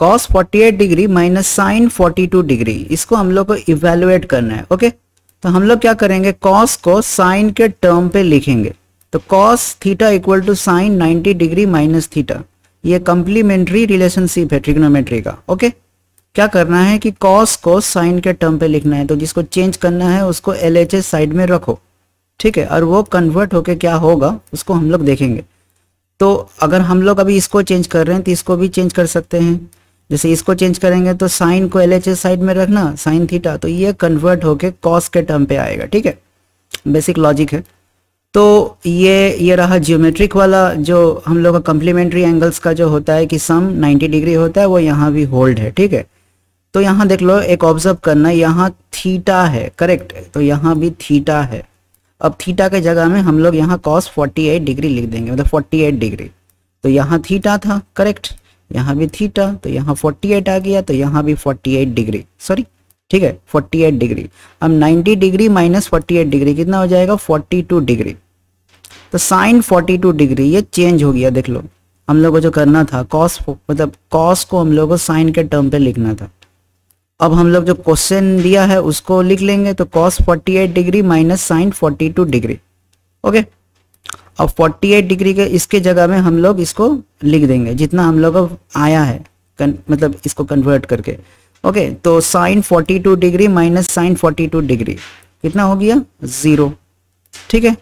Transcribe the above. Cos 48 degree minus sine 42 degree, इसको हम लोग को इवेलुएट करना है। ओके, तो हम लोग क्या करेंगे, कॉस को साइन के टर्म पे लिखेंगे। तो cos theta equal to sine 90 degree minus theta, ये कंप्लीमेंट्री रिलेशनशिप है ट्रिग्नोमेट्री का। ओके, क्या करना है कि कॉस को साइन के टर्म पे लिखना है, तो जिसको चेंज करना है उसको LHS साइड में रखो, ठीक है, और वो कन्वर्ट होके क्या होगा उसको हम लोग देखेंगे। तो अगर हम लोग अभी इसको चेंज कर रहे हैं तो इसको भी चेंज कर सकते हैं। जैसे इसको चेंज करेंगे तो साइन को LHS साइड में रखना, साइन थीटा, तो ये कन्वर्ट होके कॉस के टर्म पे आएगा। ठीक है, बेसिक लॉजिक है। तो ये रहा जियोमेट्रिक वाला, जो हम लोग का कम्प्लीमेंट्री एंगल्स का जो होता है कि सम 90 डिग्री होता है, वो यहाँ भी होल्ड है। ठीक है, तो यहाँ देख लो, एक ऑब्जर्व करना, यहाँ थीटा है, करेक्ट, तो यहाँ भी थीटा है। अब थीटा के जगह में हम लोग यहाँ कॉस 48 डिग्री लिख देंगे, मतलब 48 डिग्री। तो यहाँ थीटा था, करेक्ट, यहाँ भी थीटा, तो यहाँ 48 आ गया, तो यहाँ भी 48 डिग्री, सॉरी, ठीक है, 48 डिग्री। अब 90 डिग्री माइनस 48 डिग्री कितना हो जाएगा, 42 डिग्री। तो साइन 42 डिग्री ये चेंज हो गया। देख लो, हम लोग को जो करना था कॉस, मतलब कॉस को हम लोग को साइन के टर्म पे लिखना था। अब हम लोग जो क्वेश्चन दिया है उसको लिख लेंगे। तो cos 48 degree minus sine 42 degree. Okay, अब 48 डिग्री के इसके जगह में हम लोग इसको लिख देंगे जितना हम लोग अब आया है, मतलब इसको कन्वर्ट करके। ओके, तो sine 42 degree minus sine 42 degree कितना हो गया, 0। ठीक है।